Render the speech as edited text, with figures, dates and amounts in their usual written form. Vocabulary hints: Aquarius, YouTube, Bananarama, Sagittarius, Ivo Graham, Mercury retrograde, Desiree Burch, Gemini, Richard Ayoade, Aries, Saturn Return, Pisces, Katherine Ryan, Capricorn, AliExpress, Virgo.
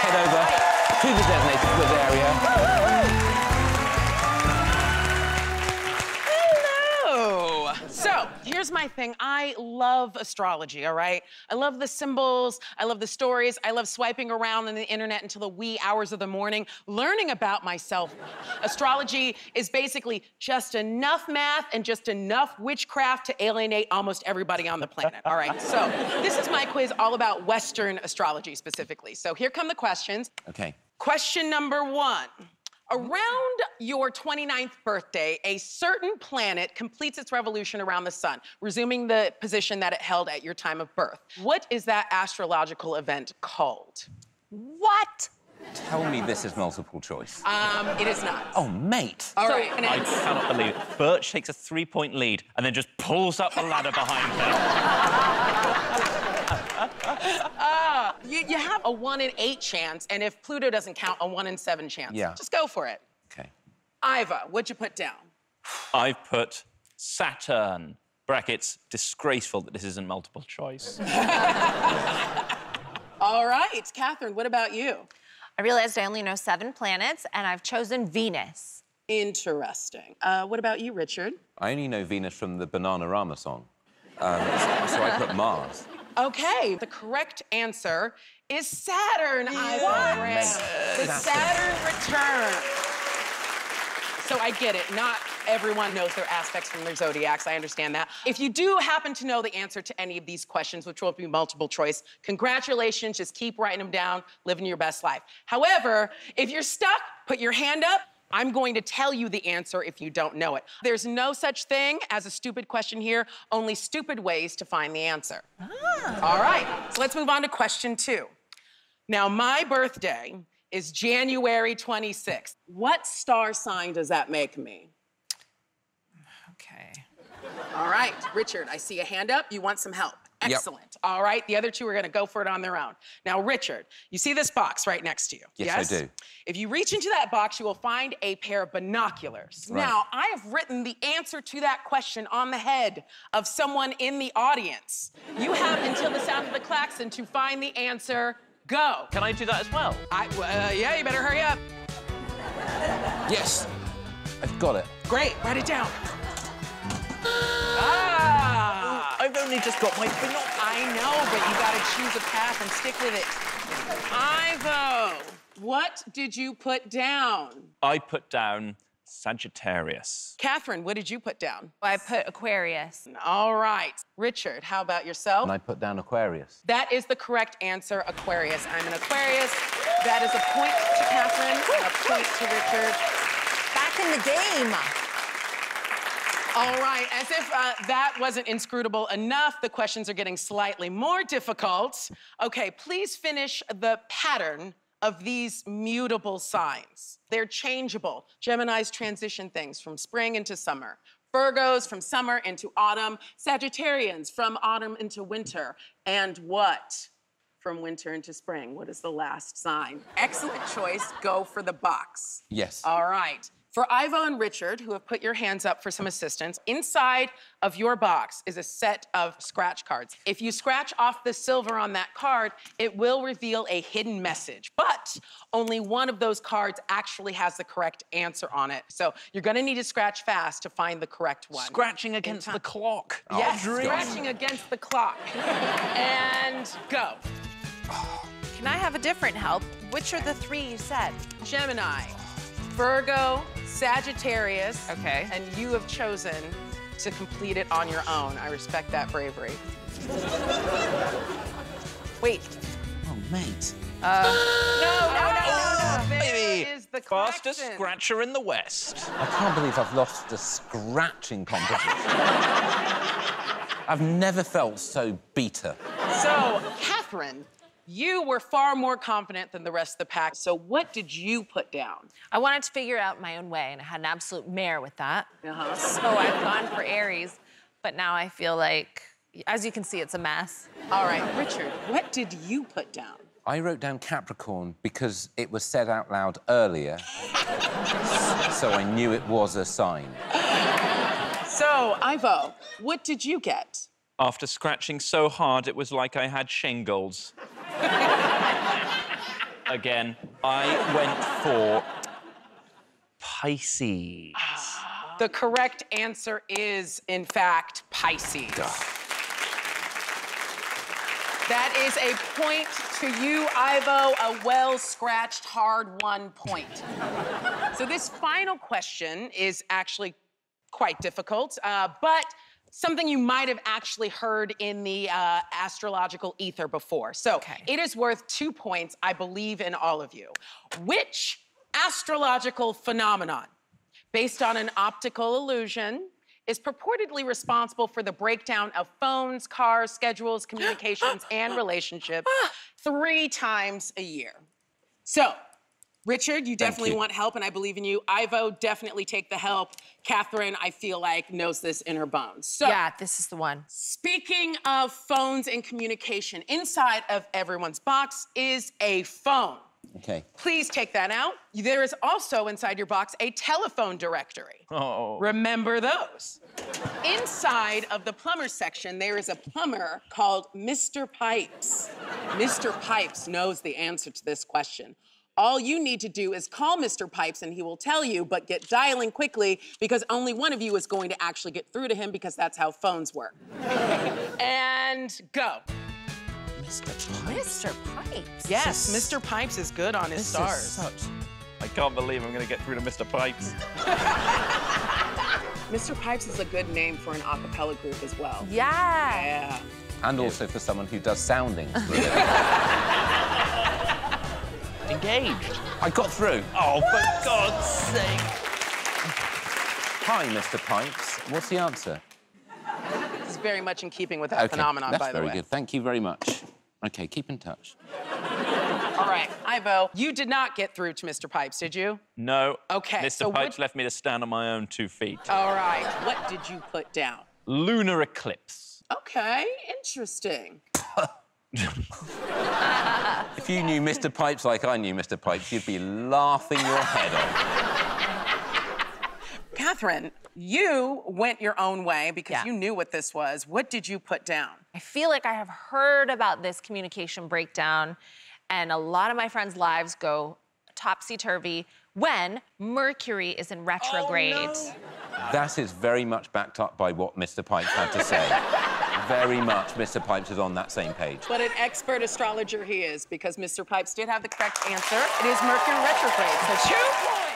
Let's head over to the designated goods area. Hello! So, here's my thing. I love astrology, all right? I love the symbols, I love the stories, I love swiping around on the internet until the wee hours of the morning, learning about myself. Astrology is basically just enough math and just enough witchcraft to alienate almost everybody on the planet, all right? So, this is my quiz all about Western astrology specifically. So, here come the questions. Okay. Question number one. Around your 29th birthday, a certain planet completes its revolution around the sun, resuming the position that it held at your time of birth. What is that astrological event called? What? Tell me this is multiple choice. It is not. Oh, mate. All right. I cannot believe it. Birch takes a 3-point lead and then just pulls up the ladder behind them. You have a 1 in 8 chance, and if Pluto doesn't count, a 1 in 7 chance. Yeah. Just go for it. Okay. Iva, what'd you put down? I've put Saturn. Brackets, disgraceful that this isn't multiple choice. All right, Catherine, what about you? I realized I only know 7 planets, and I've chosen Venus. Interesting. What about you, Richard? I only know Venus from the Bananarama song, so I put Mars. Okay, the correct answer is Saturn. The Saturn Return. So I get it. Not everyone knows their aspects from their zodiacs. I understand that. If you do happen to know the answer to any of these questions, which will be multiple choice, congratulations. Just keep writing them down, living your best life. However, if you're stuck, put your hand up. I'm going to tell you the answer if you don't know it. There's no such thing as a stupid question here, only stupid ways to find the answer. Ah. All right, so let's move on to question 2. Now, my birthday is January 26th. What star sign does that make me? Okay. All right, Richard, I see a hand up. You want some help? Excellent. Yep. All right, the other 2 are gonna go for it on their own. Now, Richard, you see this box right next to you? Yes, I do. If you reach into that box, you will find a pair of binoculars. Right. Now, I have written the answer to that question on the head of someone in the audience. You have until the sound of the klaxon to find the answer. Go. Can I do that as well? Yeah, you better hurry up. Yes, I've got it. Great, write it down. I've only just got my binoculars. I know, but you gotta choose a path and stick with it. Ivo, what did you put down? I put down Sagittarius. Catherine, what did you put down? I put Aquarius. All right. Richard, how about yourself? And I put down Aquarius. That is the correct answer, Aquarius. I'm an Aquarius. That is a point to Catherine, a point to Richard. Back in the game. All right, as if that wasn't inscrutable enough, the questions are getting slightly more difficult. Okay, please finish the pattern of these mutable signs. They're changeable. Geminis transition things from spring into summer. Virgos from summer into autumn. Sagittarians from autumn into winter. And what? From winter into spring. What is the last sign? Excellent choice. Go for the box. Yes. All right. For Ivo and Richard, who have put your hands up for some assistance, inside of your box is a set of scratch cards. If you scratch off the silver on that card, it will reveal a hidden message. But only one of those cards actually has the correct answer on it. So you're gonna need to scratch fast to find the correct one. Scratching against the clock. Yes, scratching against the clock. And go. Can I have a different help? Which are the 3 you said? Gemini, Virgo, Sagittarius, okay, and you have chosen to complete it on your own. I respect that bravery. Wait. Oh, mate. No, baby, is the fastest scratcher in the West. I can't believe I've lost the scratching competition. I've never felt so beta. So, Catherine, you were far more confident than the rest of the pack, so what did you put down? I wanted to figure out my own way, and I had an absolute mare with that. Uh-huh. So I've gone for Aries, but now I feel like, as you can see, it's a mess. All right, Richard, what did you put down? I wrote down Capricorn because it was said out loud earlier, so I knew it was a sign. So, Ivo, what did you get? After scratching so hard, it was like I had shingles. again. I went for Pisces. The correct answer is, in fact, Pisces. Duh. That is a point to you, Ivo, a well-scratched, hard-won point. So this final question is actually quite difficult, but something you might have actually heard in the astrological ether before. So it is worth 2 points, I believe in all of you. Which astrological phenomenon, based on an optical illusion, is purportedly responsible for the breakdown of phones, cars, schedules, communications, and relationships 3 times a year? So, Richard, you definitely want help, and I believe in you. Ivo, definitely take the help. Catherine, I feel like, knows this in her bones. So, yeah, this is the one. Speaking of phones and communication, inside of everyone's box is a phone. Okay. Please take that out. There is also, inside your box, a telephone directory. Oh. Remember those. Inside of the plumber section, there is a plumber called Mr. Pipes. Mr. Pipes knows the answer to this question. All you need to do is call Mr. Pipes and he will tell you, but get dialing quickly because only one of you is going to actually get through to him because that's how phones work. And go. Mr. Pipes? Mr. Pipes? Yes, Mr. Pipes is good on his stars. I can't believe I'm going to get through to Mr. Pipes. Mr. Pipes is a good name for an a cappella group as well. Yeah. Yeah. And also for someone who does soundings. Engaged. I got through. Oh, for God's sake. Hi, Mr. Pipes. What's the answer? This is very much in keeping with that phenomenon, by the way. That's very good. Thank you very much. Okay, keep in touch. All right, Ivo, you did not get through to Mr. Pipes, did you? No. Okay. Mr. Pipes left me to stand on my own 2 feet. All right. What did you put down? Lunar eclipse. Okay, interesting. If you knew Mr. Pipes like I knew Mr. Pipes, you'd be laughing your head off. Catherine, you went your own way because you knew what this was. What did you put down? I feel like I have heard about this communication breakdown, and a lot of my friends' lives go topsy-turvy when Mercury is in retrograde. Oh, no. That is very much backed up by what Mr. Pipes had to say. Very much, Mr. Pipes is on that same page. But an expert astrologer he is, because Mr. Pipes did have the correct answer. It is Mercury retrograde, so 2 points.